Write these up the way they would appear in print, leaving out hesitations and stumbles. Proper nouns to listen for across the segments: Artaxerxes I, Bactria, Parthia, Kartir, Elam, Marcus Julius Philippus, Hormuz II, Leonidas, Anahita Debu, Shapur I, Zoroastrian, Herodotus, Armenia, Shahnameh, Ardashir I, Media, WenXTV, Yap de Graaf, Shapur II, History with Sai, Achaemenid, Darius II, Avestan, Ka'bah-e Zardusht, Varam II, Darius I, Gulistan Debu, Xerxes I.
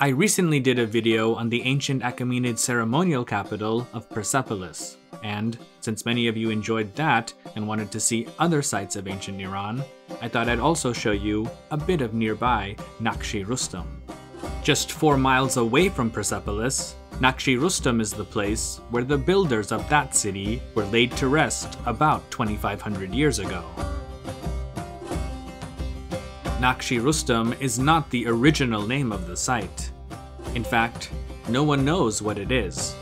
I recently did a video on the ancient Achaemenid ceremonial capital of Persepolis, and since many of you enjoyed that and wanted to see other sites of ancient Iran, I thought I'd also show you a bit of nearby Naqsh-e Rustam. Just 4 miles away from Persepolis, Naqsh-e Rustam is the place where the builders of that city were laid to rest about 2,500 years ago. Naqsh-e Rustam is not the original name of the site. In fact, no one knows what it is.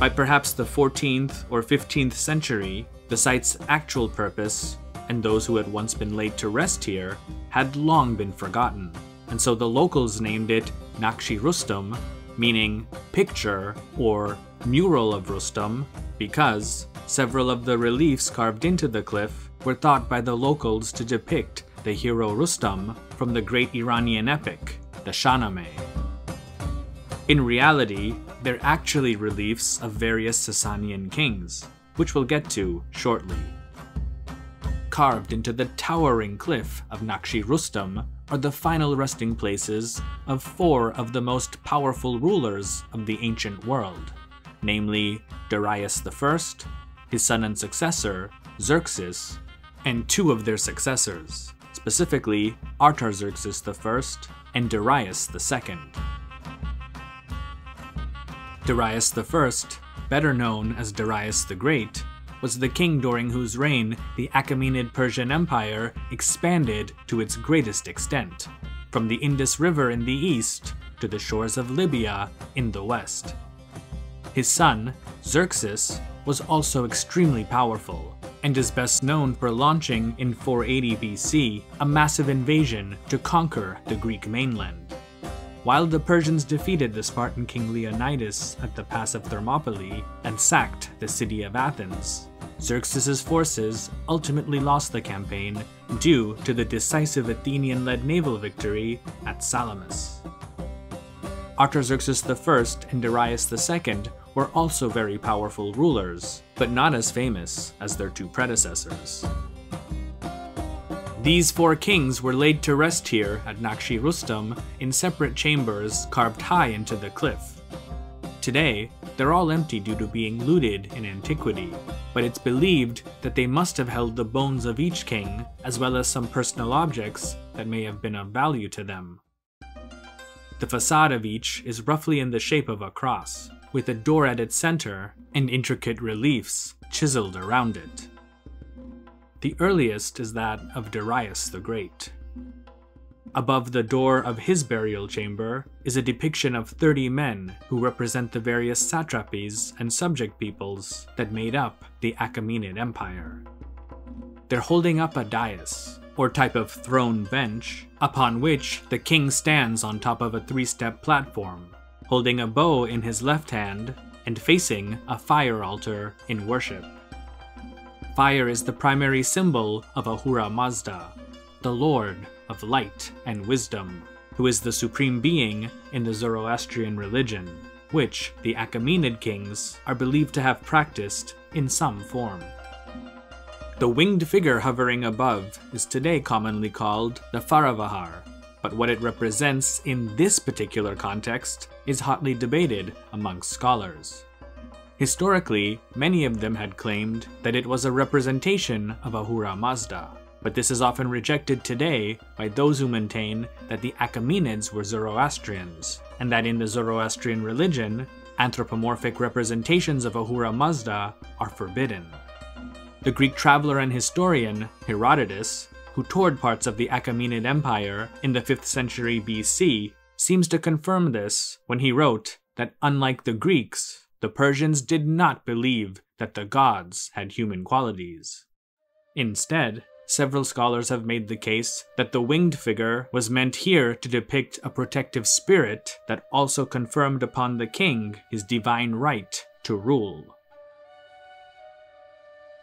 By perhaps the 14th or 15th century, the site's actual purpose, and those who had once been laid to rest here, had long been forgotten, and so the locals named it Naqsh-e Rustam, meaning picture or mural of Rustam, because several of the reliefs carved into the cliff were thought by the locals to depict the hero Rustam from the great Iranian epic, the Shahnameh. In reality, they're actually reliefs of various Sasanian kings, which we'll get to shortly. Carved into the towering cliff of Naqsh-e Rustam are the final resting places of 4 of the most powerful rulers of the ancient world, namely Darius I, his son and successor, Xerxes, and 2 of their successors, specifically Artaxerxes I and Darius II. Darius I, better known as Darius the Great, was the king during whose reign the Achaemenid Persian Empire expanded to its greatest extent, from the Indus River in the east to the shores of Libya in the west. His son, Xerxes, was also extremely powerful, and is best known for launching in 480 BC a massive invasion to conquer the Greek mainland. While the Persians defeated the Spartan king Leonidas at the pass of Thermopylae and sacked the city of Athens, Xerxes' forces ultimately lost the campaign due to the decisive Athenian-led naval victory at Salamis. Artaxerxes I and Darius II were also very powerful rulers, but not as famous as their 2 predecessors. These 4 kings were laid to rest here at Naqsh-e Rustam in separate chambers carved high into the cliff. Today, they're all empty due to being looted in antiquity, but it's believed that they must have held the bones of each king as well as some personal objects that may have been of value to them. The facade of each is roughly in the shape of a cross, with a door at its center and intricate reliefs chiseled around it. The earliest is that of Darius the Great. Above the door of his burial chamber is a depiction of 30 men who represent the various satrapies and subject peoples that made up the Achaemenid Empire. They're holding up a dais, or type of throne bench, upon which the king stands on top of a 3-step platform, holding a bow in his left hand and facing a fire altar in worship. Fire is the primary symbol of Ahura Mazda, the Lord of Light and Wisdom, who is the supreme being in the Zoroastrian religion, which the Achaemenid kings are believed to have practiced in some form. The winged figure hovering above is today commonly called the Faravahar, but what it represents in this particular context is hotly debated amongst scholars. Historically, many of them had claimed that it was a representation of Ahura Mazda, but this is often rejected today by those who maintain that the Achaemenids were Zoroastrians, and that in the Zoroastrian religion, anthropomorphic representations of Ahura Mazda are forbidden. The Greek traveler and historian Herodotus, who toured parts of the Achaemenid Empire in the 5th century BC, seems to confirm this when he wrote that unlike the Greeks, the Persians did not believe that the gods had human qualities. Instead, several scholars have made the case that the winged figure was meant here to depict a protective spirit that also conferred upon the king his divine right to rule.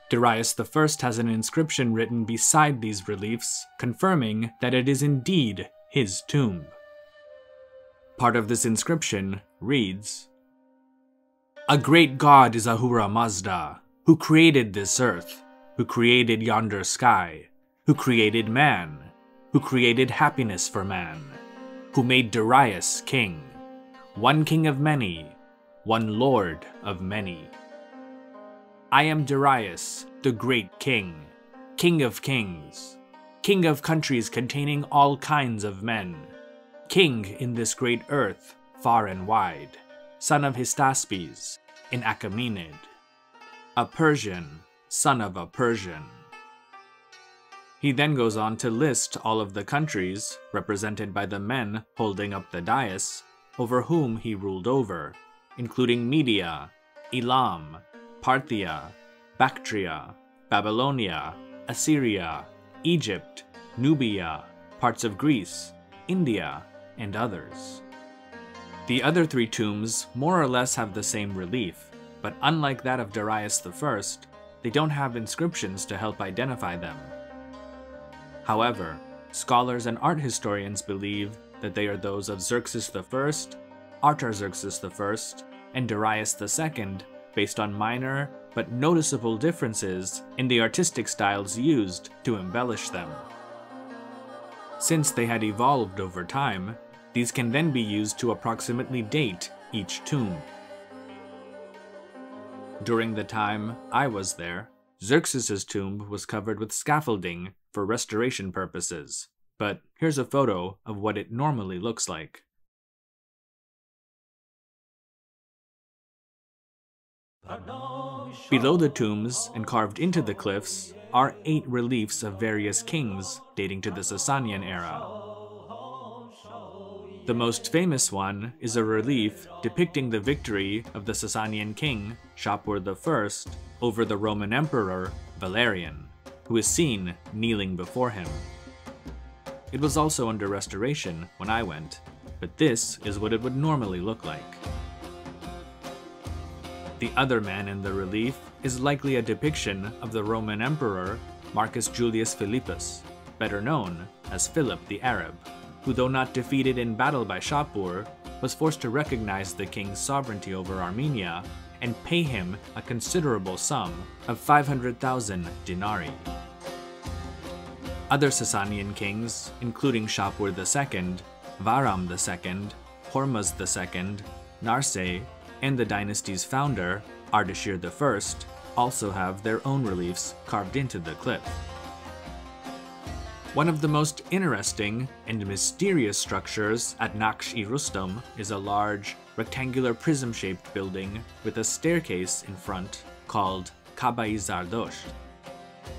Darius I has an inscription written beside these reliefs, confirming that it is indeed his tomb. Part of this inscription reads, "A great god is Ahura Mazda, who created this earth, who created yonder sky, who created man, who created happiness for man, who made Darius king, one king of many, one lord of many. I am Darius, the great king, king of kings, king of countries containing all kinds of men, king in this great earth, far and wide, son of Hystaspes, an Achaemenid, a Persian, son of a Persian. He then goes on to list all of the countries, represented by the men holding up the dais, over whom he ruled over, including Media, Elam, Parthia, Bactria, Babylonia, Assyria, Egypt, Nubia, parts of Greece, India, and others. The other three tombs more or less have the same relief, but unlike that of Darius I, they don't have inscriptions to help identify them. However, scholars and art historians believe that they are those of Xerxes I, Artaxerxes I, and Darius II based on minor but noticeable differences in the artistic styles used to embellish them. Since they had evolved over time, these can then be used to approximately date each tomb. During the time I was there, Xerxes's tomb was covered with scaffolding for restoration purposes, but here's a photo of what it normally looks like. Below the tombs and carved into the cliffs are 8 reliefs of various kings dating to the Sasanian era. The most famous one is a relief depicting the victory of the Sasanian king, Shapur I, over the Roman emperor, Valerian, who is seen kneeling before him. It was also under restoration when I went, but this is what it would normally look like. The other man in the relief is likely a depiction of the Roman emperor, Marcus Julius Philippus, better known as Philip the Arab, who, though not defeated in battle by Shapur, was forced to recognize the king's sovereignty over Armenia and pay him a considerable sum of 500,000 denarii. Other Sasanian kings, including Shapur II, Varam II, Hormuz II, Narseh, and the dynasty's founder, Ardashir I, also have their own reliefs carved into the cliff. One of the most interesting and mysterious structures at Naqsh-e Rustam is a large, rectangular prism-shaped building with a staircase in front called Ka'bah-e Zardusht.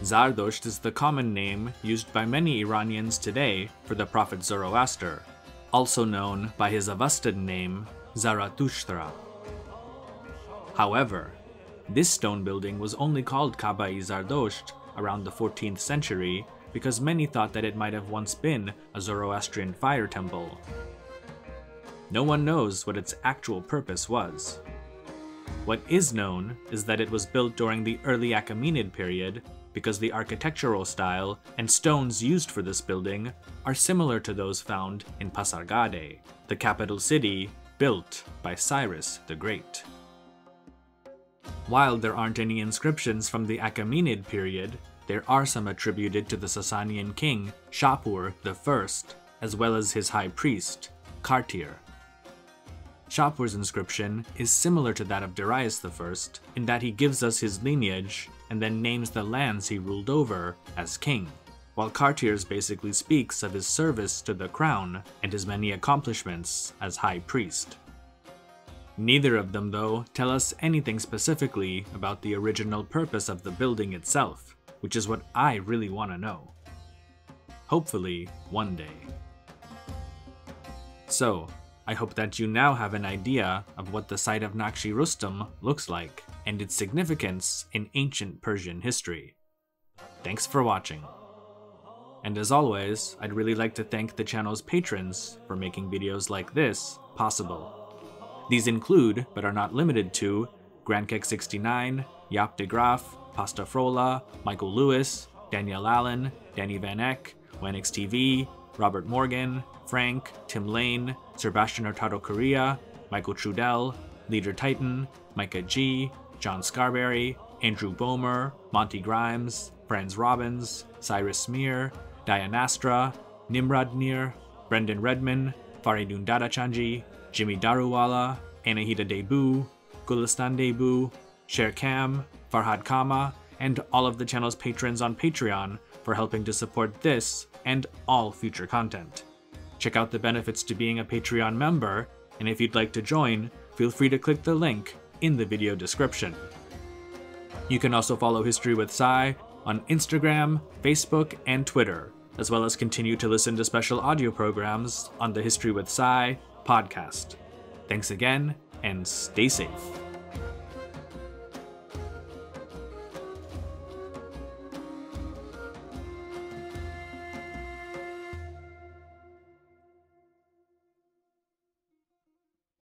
Zardusht is the common name used by many Iranians today for the prophet Zoroaster, also known by his Avestan name Zarathustra. However, this stone building was only called Ka'bah-e Zardusht around the 14th century because many thought that it might have once been a Zoroastrian fire temple. No one knows what its actual purpose was. What is known is that it was built during the early Achaemenid period because the architectural style and stones used for this building are similar to those found in Pasargadae, the capital city built by Cyrus the Great. While there aren't any inscriptions from the Achaemenid period, there are some attributed to the Sasanian king Shapur I, as well as his high priest, Kartir. Shapur's inscription is similar to that of Darius I in that he gives us his lineage and then names the lands he ruled over as king, while Kartir's basically speaks of his service to the crown and his many accomplishments as high priest. Neither of them, though, tell us anything specifically about the original purpose of the building itself, which is what I really want to know. Hopefully, one day. So, I hope that you now have an idea of what the site of Naqsh-e Rustam looks like and its significance in ancient Persian history. Thanks for watching. And as always, I'd really like to thank the channel's patrons for making videos like this possible. These include, but are not limited to, GrandKeck69, Yap de Graaf, Pasta Frola, Michael Lewis, Daniel Allen, Danny Van Eck, WenXTV, Robert Morgan, Frank, Tim Lane, Sebastian Hurtado Correa, Michael Trudell, Leader Titan, Micah G, John Scarberry, Andrew Bomer, Monty Grimes, Franz Robbins, Cyrus Smear, Dianastra, Nimrod Nir, Brendan Redman, Faridun Dadachanji, Jimmy Daruwala, Anahita Debu, Gulistan Debu, Sher Kam, Farhad Kama, and all of the channel's patrons on Patreon for helping to support this and all future content. Check out the benefits to being a Patreon member, and if you'd like to join, feel free to click the link in the video description. You can also follow History with Sai on Instagram, Facebook, and Twitter, as well as continue to listen to special audio programs on the History with Sai podcast. Thanks again, and stay safe.